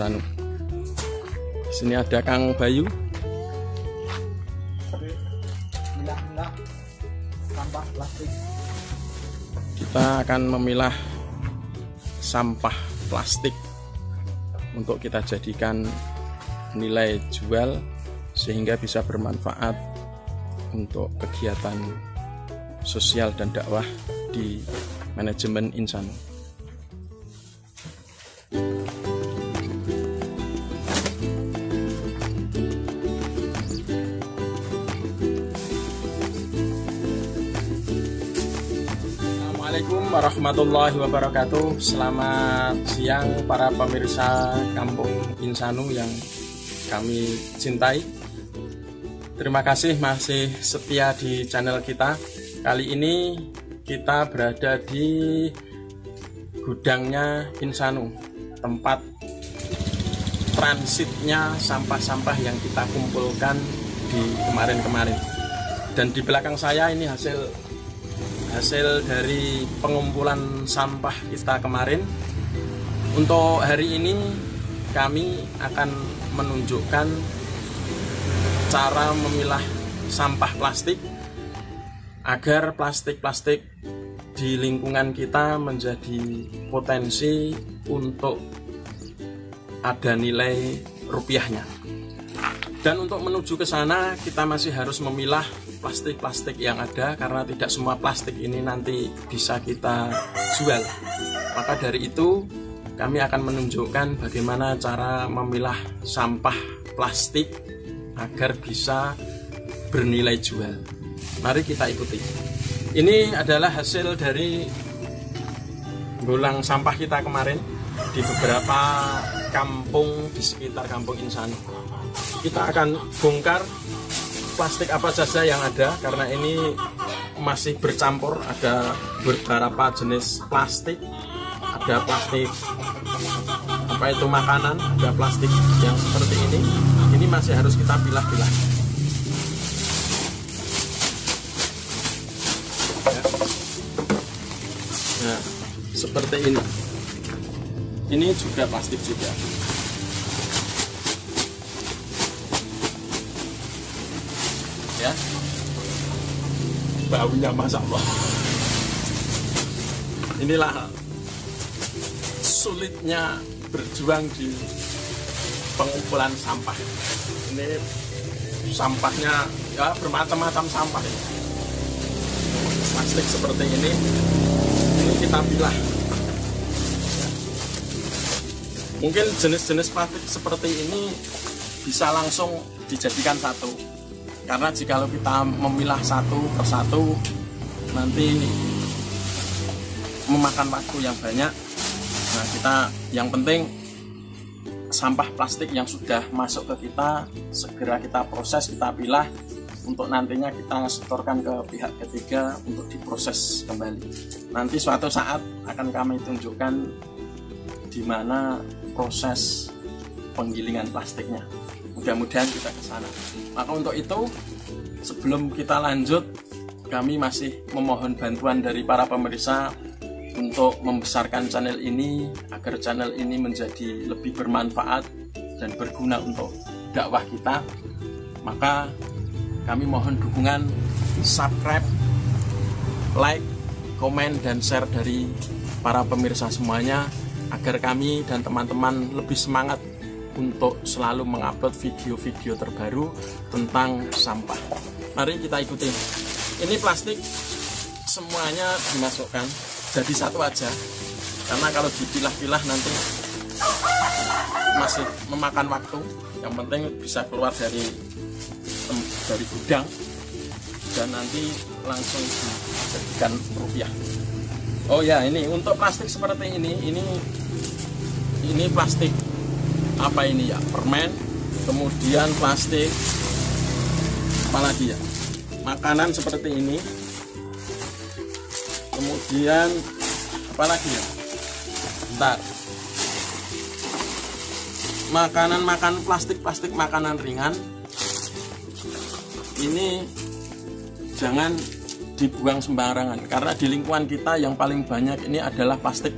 INsaNU. Di sini ada Kang Bayu. Kita akan memilah sampah plastik untuk kita jadikan nilai jual sehingga bisa bermanfaat untuk kegiatan sosial dan dakwah di manajemen INsaNU. Assalamualaikum warahmatullahi wabarakatuh. Selamat siang para pemirsa kampung INsaNU yang kami cintai. Terima kasih masih setia di channel kita. Kali ini kita berada di gudangnya INsaNU, tempat transitnya sampah-sampah yang kita kumpulkan di kemarin-kemarin. Dan di belakang saya ini hasil dari pengumpulan sampah kita kemarin. Untuk hari ini kami akan menunjukkan cara memilah sampah plastik agar plastik-plastik di lingkungan kita menjadi potensi untuk ada nilai rupiahnya. Dan untuk menuju ke sana kita masih harus memilah plastik-plastik yang ada, karena tidak semua plastik ini nanti bisa kita jual. Maka dari itu kami akan menunjukkan bagaimana cara memilah sampah plastik agar bisa bernilai jual. Mari kita ikuti. Ini adalah hasil dari golang sampah kita kemarin di beberapa kampung di sekitar kampung INsaNU. Kita akan bongkar plastik apa saja yang ada, karena ini masih bercampur. Ada beberapa jenis plastik, ada plastik apa itu makanan, ada plastik yang seperti ini. Ini masih harus kita pilah-pilah. Nah, seperti ini. Ini juga plastik juga. Ya, baunya masya Allah. Inilah sulitnya berjuang di pengumpulan sampah. Ini sampahnya ya bermacam-macam sampah. Plastik seperti ini kita pilah. Mungkin jenis-jenis plastik seperti ini bisa langsung dijadikan satu. Karena jika kita memilah satu persatu, nanti memakan waktu yang banyak. Nah, kita yang penting sampah plastik yang sudah masuk ke kita segera kita proses, kita pilah untuk nantinya kita setorkan ke pihak ketiga untuk diproses kembali. Nanti suatu saat akan kami tunjukkan di mana proses penggilingan plastiknya. Mudah-mudahan kita ke sana. Maka untuk itu, sebelum kita lanjut, kami masih memohon bantuan dari para pemirsa untuk membesarkan channel ini agar channel ini menjadi lebih bermanfaat dan berguna untuk dakwah kita. Maka kami mohon dukungan subscribe, like, komen, dan share dari para pemirsa semuanya agar kami dan teman-teman lebih semangat untuk selalu mengupload video-video terbaru tentang sampah. Mari kita ikuti. Ini plastik semuanya dimasukkan jadi satu aja, karena kalau dipilah-pilah nanti masih memakan waktu. Yang penting bisa keluar dari gudang dan nanti langsung dijadikan rupiah. Oh ya, ini untuk plastik seperti ini plastik apa ini ya, permen, kemudian plastik apalagi ya, makanan seperti ini, kemudian apalagi ya, bentar, makanan plastik makanan ringan ini jangan dibuang sembarangan, karena di lingkungan kita yang paling banyak ini adalah plastik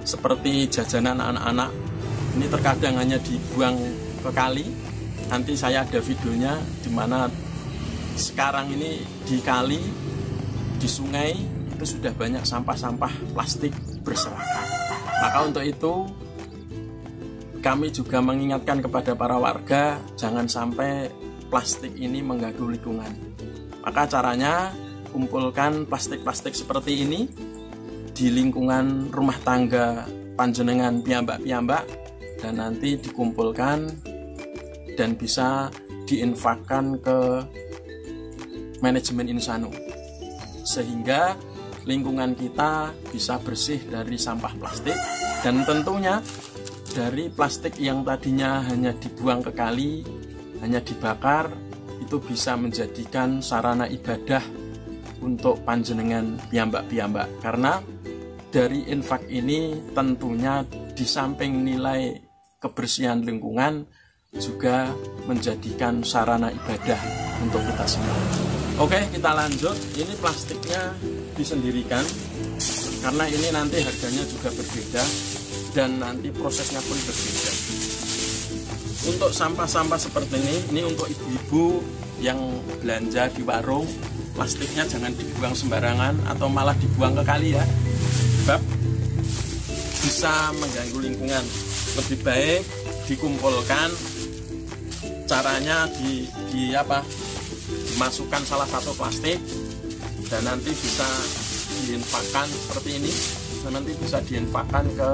seperti jajanan anak-anak Ini terkadang hanya dibuang ke kali. Nanti saya ada videonya di mana sekarang ini di kali, di sungai itu sudah banyak sampah-sampah plastik berserakan. Maka untuk itu kami juga mengingatkan kepada para warga jangan sampai plastik ini mengganggu lingkungan. Maka caranya kumpulkan plastik-plastik seperti ini di lingkungan rumah tangga panjenengan piyambak-piyambak dan nanti dikumpulkan dan bisa diinfakkan ke manajemen INsaNU sehingga lingkungan kita bisa bersih dari sampah plastik dan tentunya dari plastik yang tadinya hanya dibuang ke kali, hanya dibakar, itu bisa menjadikan sarana ibadah untuk panjenengan piyambak-piyambak karena dari infak ini tentunya di samping nilai kebersihan lingkungan juga menjadikan sarana ibadah untuk kita semua. Oke, kita lanjut. Ini plastiknya disendirikan karena ini nanti harganya juga berbeda dan nanti prosesnya pun berbeda. Untuk sampah-sampah seperti ini untuk ibu-ibu yang belanja di warung, plastiknya jangan dibuang sembarangan atau malah dibuang ke kali ya. Sebab bisa mengganggu lingkungan. Lebih baik dikumpulkan, caranya dimasukkan salah satu plastik dan nanti bisa diinfakkan seperti ini dan nanti bisa diinfakkan ke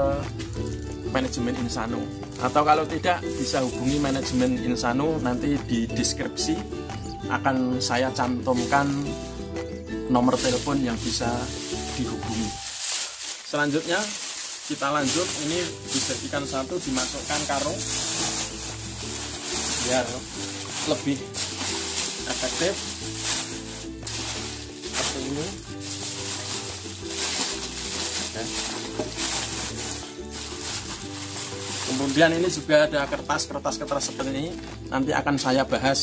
manajemen INsaNU atau kalau tidak bisa hubungi manajemen INsaNU, nanti di deskripsi akan saya cantumkan nomor telepon yang bisa dihubungi. Selanjutnya kita lanjut, ini dijadikan satu, dimasukkan karung biar lebih efektif seperti ini. Oke. Kemudian ini juga ada kertas seperti ini, nanti akan saya bahas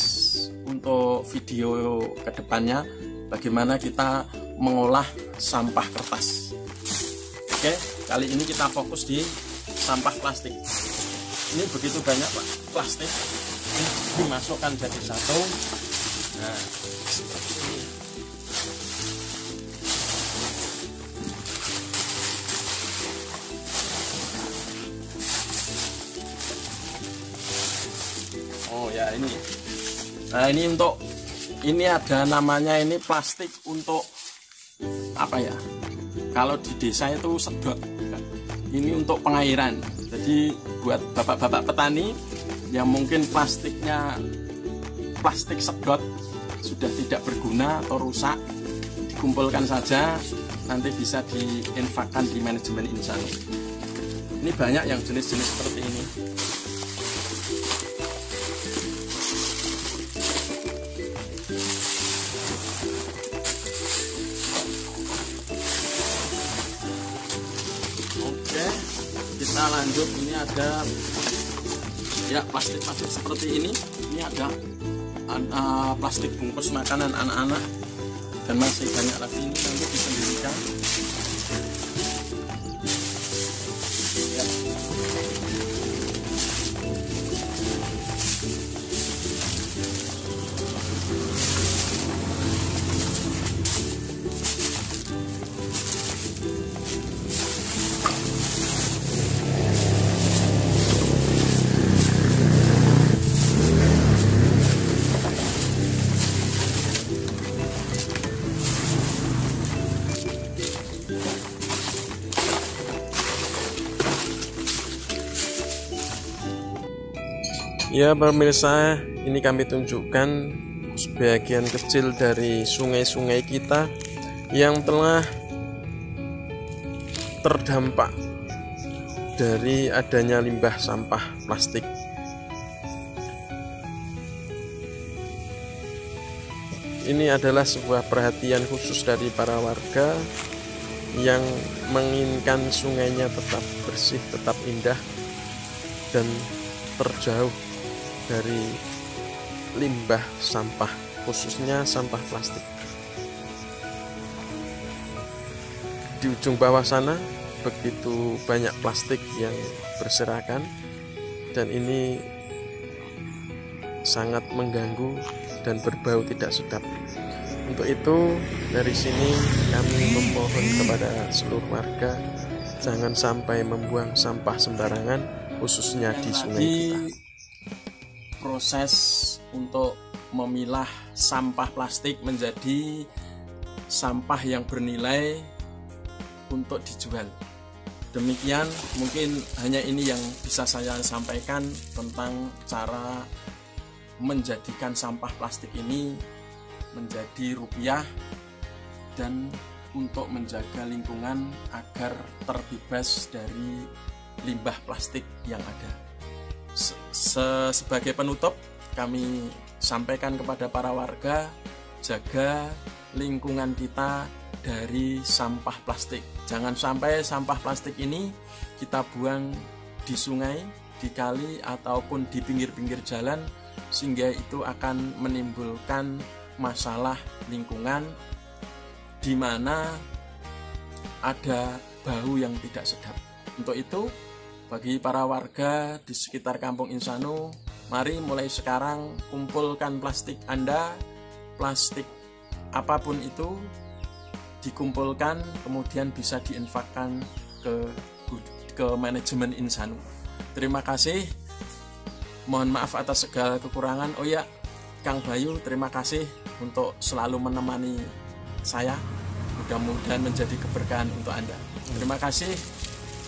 untuk video kedepannya bagaimana kita mengolah sampah kertas. Oke, kali ini kita fokus di sampah plastik. Ini begitu banyak Pak, plastik. Ini dimasukkan jadi satu. Nah, seperti ini. Oh ya ini. Nah ini untuk, ini ada namanya ini plastik untuk apa ya? Kalau di desa itu sedot. Ini untuk pengairan. Jadi buat bapak-bapak petani yang mungkin plastiknya plastik sedot sudah tidak berguna atau rusak, dikumpulkan saja, nanti bisa diinfakkan di manajemen INsaNU. Ini banyak yang jenis-jenis seperti ini. Kita lanjut, ini ada ya plastik-plastik seperti ini. Ini ada plastik bungkus makanan anak-anak dan masih banyak lagi, ini nanti disendirikan. Ya. Ya pemirsa, ini kami tunjukkan sebagian kecil dari sungai-sungai kita yang telah terdampak dari adanya limbah sampah plastik. Ini adalah sebuah perhatian khusus dari para warga yang menginginkan sungainya tetap bersih, tetap indah dan terjauh dari limbah sampah, khususnya sampah plastik. Di ujung bawah sana begitu banyak plastik yang berserakan dan ini sangat mengganggu dan berbau tidak sedap. Untuk itu dari sini kami memohon kepada seluruh warga jangan sampai membuang sampah sembarangan, khususnya di sungai kita. Proses untuk memilah sampah plastik menjadi sampah yang bernilai untuk dijual. Demikian, mungkin hanya ini yang bisa saya sampaikan tentang cara menjadikan sampah plastik ini menjadi rupiah dan untuk menjaga lingkungan agar terbebas dari limbah plastik yang ada. Sebagai penutup, kami sampaikan kepada para warga, jaga lingkungan kita dari sampah plastik. Jangan sampai sampah plastik ini kita buang di sungai, di kali, ataupun di pinggir-pinggir jalan, sehingga itu akan menimbulkan masalah lingkungan di mana ada bau yang tidak sedap. Untuk itu, bagi para warga di sekitar Kampung INsaNU, mari mulai sekarang kumpulkan plastik Anda, plastik apapun itu dikumpulkan, kemudian bisa diinfakkan ke manajemen INsaNU. Terima kasih. Mohon maaf atas segala kekurangan. Oh ya, Kang Bayu, terima kasih untuk selalu menemani saya. Mudah-mudahan menjadi keberkahan untuk Anda. Terima kasih.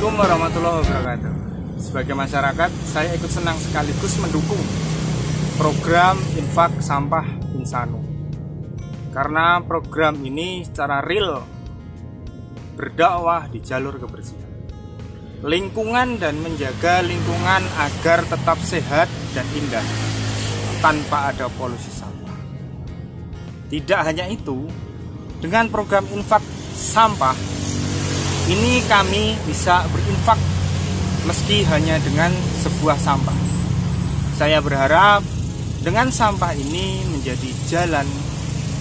Assalamualaikum warahmatullahi wabarakatuh. Sebagai masyarakat, saya ikut senang sekaligus mendukung program infak sampah INsaNU. Karena program ini secara real berdakwah di jalur kebersihan lingkungan dan menjaga lingkungan agar tetap sehat dan indah tanpa ada polusi sampah. Tidak hanya itu, dengan program infak sampah ini kami bisa berinfak meski hanya dengan sebuah sampah. Saya berharap dengan sampah ini menjadi jalan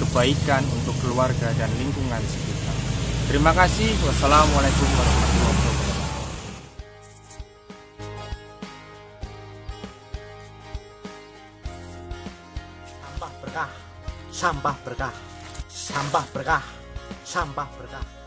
kebaikan untuk keluarga dan lingkungan sekitar. Terima kasih. Wassalamualaikum warahmatullahi wabarakatuh. Sampah berkah, sampah berkah, sampah berkah, sampah berkah.